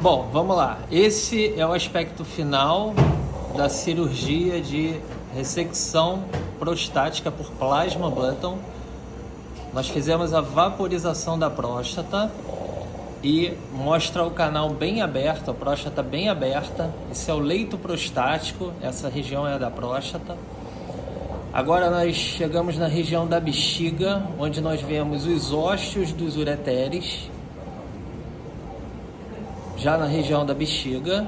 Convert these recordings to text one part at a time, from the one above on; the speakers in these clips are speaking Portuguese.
Bom, vamos lá. Esse é o aspecto final da cirurgia de ressecção prostática por plasma Button. Nós fizemos a vaporização da próstata e mostra o canal bem aberto, a próstata bem aberta. Esse é o leito prostático, essa região é a da próstata. Agora nós chegamos na região da bexiga, onde nós vemos os ósseos dos ureteres. Já na região da bexiga,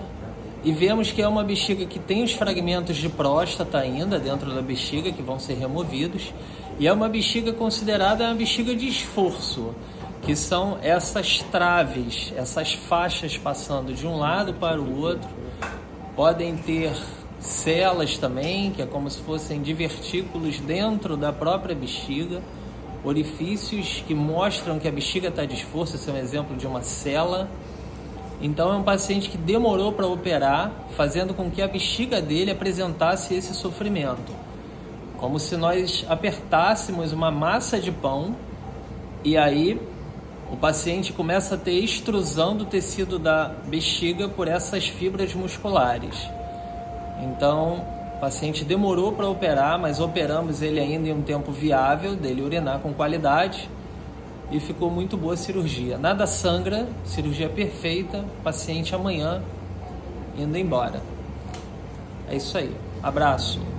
e vemos que é uma bexiga que tem os fragmentos de próstata ainda dentro da bexiga, que vão ser removidos, e é uma bexiga considerada uma bexiga de esforço, que são essas traves, essas faixas passando de um lado para o outro. Podem ter celas também, que é como se fossem divertículos dentro da própria bexiga, orifícios que mostram que a bexiga está de esforço. Esse é um exemplo de uma cela. Então é um paciente que demorou para operar, fazendo com que a bexiga dele apresentasse esse sofrimento. Como se nós apertássemos uma massa de pão e aí o paciente começa a ter extrusão do tecido da bexiga por essas fibras musculares. Então o paciente demorou para operar, mas operamos ele ainda em um tempo viável dele urinar com qualidade. E ficou muito boa a cirurgia. Nada sangra, cirurgia perfeita, paciente amanhã indo embora. É isso aí. Abraço.